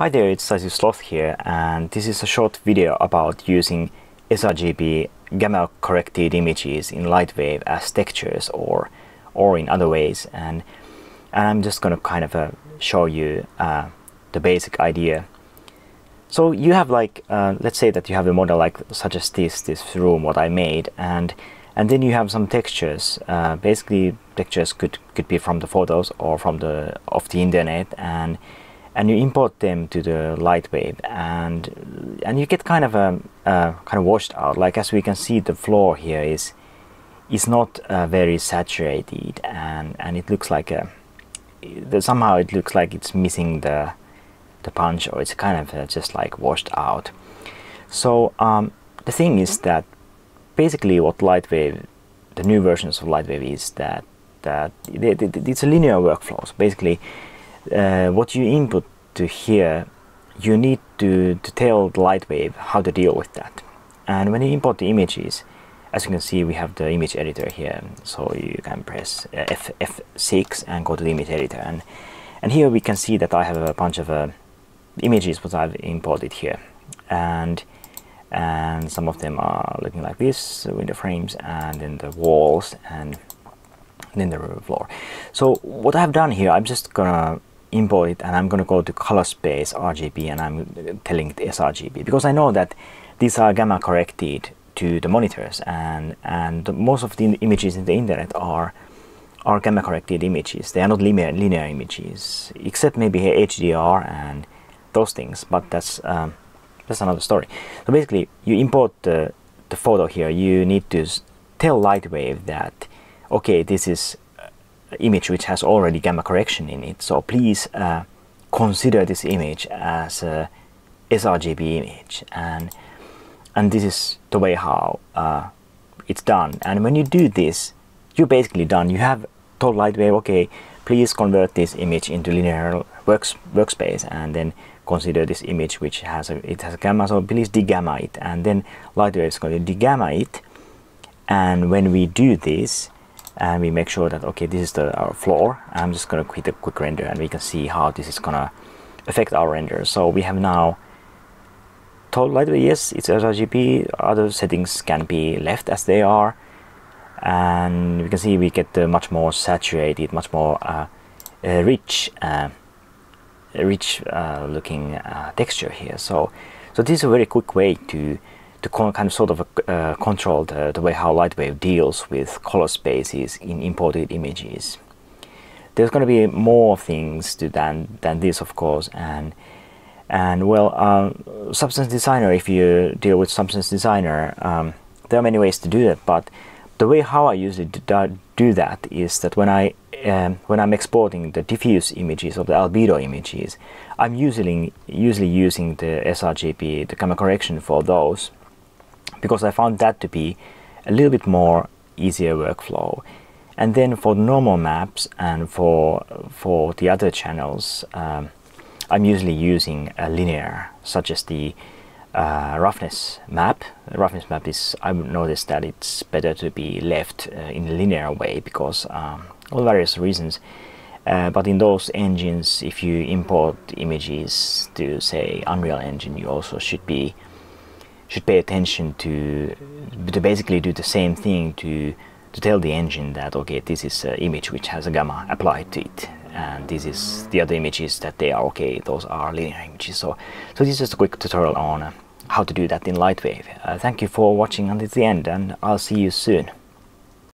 Hi there, it's decisiveSloth here, and this is a short video about using sRGB gamma corrected images in Lightwave as textures or in other ways, and I'm just going to kind of show you the basic idea. So you have like let's say that you have a model like such as this room what I made, and then you have some textures. Basically textures could be from the photos or from the internet, and you import them to the Lightwave, and you get kind of washed out. Like as we can see, the floor here is not very saturated, and it looks like somehow it looks like it's missing the punch, or it's kind of just like washed out. So the thing is that basically what Lightwave, the new versions of Lightwave, is that it's a linear workflow. So basically, what you input to here, you need to tell Lightwave how to deal with that. And when you import the images, as you can see, we have the image editor here. So you can press F6 and go to the image editor. And here we can see that I have a bunch of images that I've imported here. And some of them are looking like this, window frames, and then the walls, and then the floor. So what I've done here, I'm just gonna import it, and I'm gonna go to color space RGB, and I'm telling it sRGB, because I know that these are gamma corrected to the monitors, and most of the images in the internet are gamma corrected images. They are not linear images, except maybe HDR and those things, but that's another story. So basically, you import the photo here. You need to tell Lightwave that, okay, this is an image which has already gamma correction in it, so please consider this image as a sRGB image, and this is the way how it's done. And when you do this, you're basically done. You have told Lightwave, okay, please convert this image into linear workspace, and then consider this image which has a gamma, so please degamma it. And then Lightwave is going to degamma it, and when we do this, and we make sure that, okay, this is our floor. I'm just gonna quit a quick render, and we can see how this is gonna affect our render. So we have now told Lightwave, yes, it's sRGB, other settings can be left as they are. And we can see we get the much more saturated, much more rich looking texture here. So this is a very quick way to kind of sort of control the way how Lightwave deals with color spaces in imported images. There's going to be more things than this, of course, and well, Substance Designer, if you deal with Substance Designer, there are many ways to do that, but the way how I usually do that is that when I'm exporting the diffuse images or the albedo images, I'm usually using the sRGB, the gamma correction for those, because I found that to be a little bit more easier workflow. And then for normal maps and for the other channels, I'm usually using a linear, such as the roughness map. The roughness map is, I've noticed that it's better to be left in a linear way, because all various reasons. But in those engines, if you import images to, say, Unreal Engine, you also should pay attention to basically do the same thing, to tell the engine that, okay, this is an image which has a gamma applied to it, and this is the other images that they are, okay, those are linear images. So this is just a quick tutorial on how to do that in Lightwave. Thank you for watching until the end, and I'll see you soon.